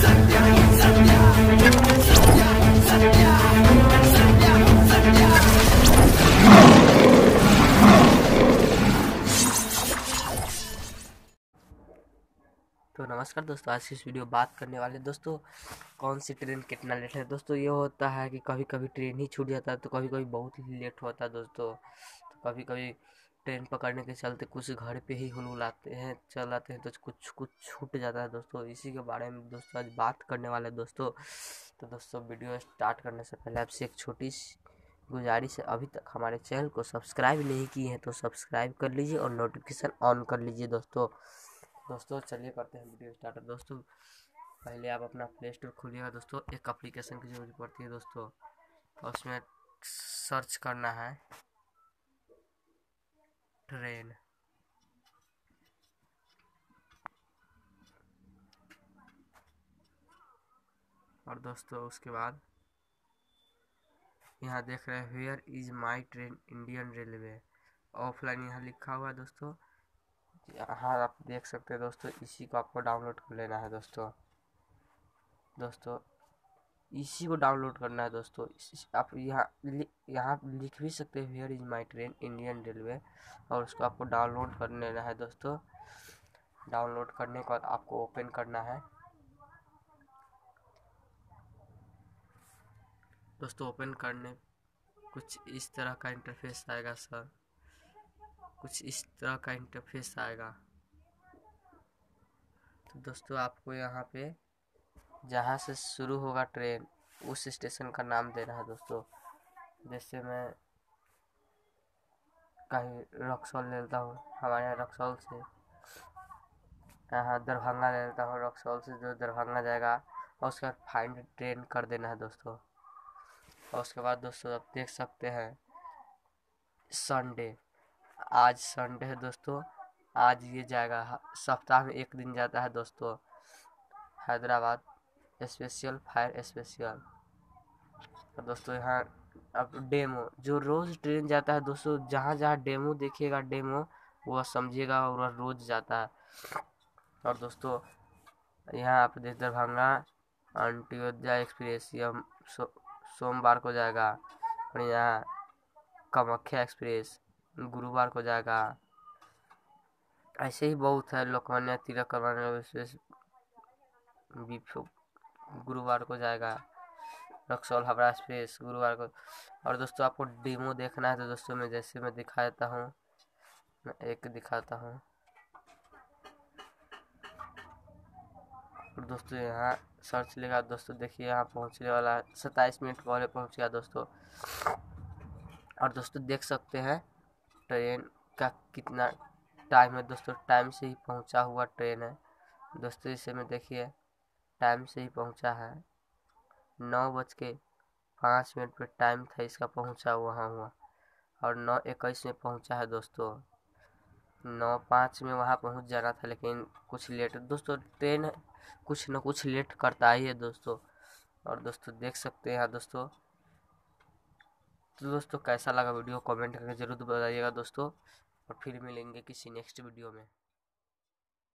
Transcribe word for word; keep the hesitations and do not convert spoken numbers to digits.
तो नमस्कार दोस्तों, आज की इस वीडियो बात करने वाले दोस्तों कौन सी ट्रेन कितना लेट है। दोस्तों ये होता है कि कभी कभी ट्रेन ही छूट जाता है, तो कभी कभी बहुत ही लेट होता है दोस्तों। तो कभी कभी ट्रेन पकड़ने के चलते कुछ घर पे ही हुलहुलाते हैं, चलाते हैं, तो कुछ कुछ छूट जाता है दोस्तों। इसी के बारे में दोस्तों आज बात करने वाले हैं दोस्तों। तो दोस्तों वीडियो स्टार्ट करने से पहले आपसे एक छोटी सी गुजारिश है, अभी तक हमारे चैनल को सब्सक्राइब नहीं की है तो सब्सक्राइब कर लीजिए और नोटिफिकेशन ऑन कर लीजिए दोस्तों। दोस्तों चलिए करते हैं वीडियो स्टार्ट। दोस्तों पहले आप अपना प्ले स्टोर खोलिएगा दोस्तों। एक एप्लीकेशन की जरूरत पड़ती है दोस्तों, और उसमें सर्च करना है ट्रेन। और दोस्तों उसके बाद यहाँ देख रहे हैं where is my train Indian railway, offline यहाँ लिखा हुआ है दोस्तों। यहाँ आप देख सकते हैं दोस्तों, इसी को आपको डाउनलोड कर लेना है दोस्तों। दोस्तों इसी को डाउनलोड करना है दोस्तों। आप यहाँ लि, यहाँ लिख भी सकते हैं here is my train Indian railway, और उसको आपको डाउनलोड कर लेना है दोस्तों। डाउनलोड करने के बाद आपको ओपन करना है दोस्तों। ओपन करने कुछ इस तरह का इंटरफेस आएगा सर, कुछ इस तरह का इंटरफेस आएगा। तो दोस्तों आपको यहाँ पे जहाँ से शुरू होगा ट्रेन उस स्टेशन का नाम देना है दोस्तों। जैसे मैं कहीं रक्सौल ले लेता हूँ, हमारे यहाँ रक्सौल से यहाँ दरभंगा ले लेता हूँ। रक्सौल से जो दरभंगा जाएगा, और उसके बाद फाइंड ट्रेन कर देना है दोस्तों। और उसके बाद दोस्तों आप देख सकते हैं संडे, आज संडे है दोस्तों। आज ये जाएगा, सप्ताह में एक दिन जाता है दोस्तों, हैदराबाद स्पेशल फायर स्पेशल। और दोस्तों यहाँ अब डेमो जो रोज़ ट्रेन जाता है दोस्तों, जहाँ जहाँ डेमो देखिएगा डेमो वह समझिएगा, और वह रोज़ जाता है। और दोस्तों यहाँ आप देख दरभंगा अंत्योदया एक्सप्रेस यह सो, सोमवार को जाएगा। और यहाँ कामाख्या एक्सप्रेस गुरुवार को जाएगा। ऐसे ही बहुत है, लोकमान्य तिलक करवाने एक्सप्रेस गुरुवार को जाएगा। रक्सौल हावड़ा एक्सप्रेस गुरुवार को। और दोस्तों आपको डेमो देखना है तो दोस्तों मैं जैसे मैं दिखा देता हूँ, मैं एक दिखाता हूँ। और दोस्तों यहाँ सर्च लेगा दोस्तों, देखिए यहाँ पहुँचने वाला है, सत्ताईस मिनट पहले पहुँच गया दोस्तों। और दोस्तों देख सकते हैं ट्रेन का कितना टाइम है दोस्तों, टाइम से ही पहुँचा हुआ ट्रेन है दोस्तों। इसे में देखिए टाइम से ही पहुंचा है, नौ बज के पाँच मिनट पर टाइम था इसका पहुंचा वहाँ हुआ, और नौ इक्कीस में पहुंचा है दोस्तों। नौ पाँच में वहाँ पहुंच जाना था, लेकिन कुछ लेट दोस्तों, ट्रेन कुछ न कुछ लेट करता ही है दोस्तों। और दोस्तों देख सकते हैं यहाँ दोस्तों। तो दोस्तों कैसा लगा वीडियो कमेंट करके ज़रूर बताइएगा दोस्तों, और फिर मिलेंगे किसी नेक्स्ट वीडियो में।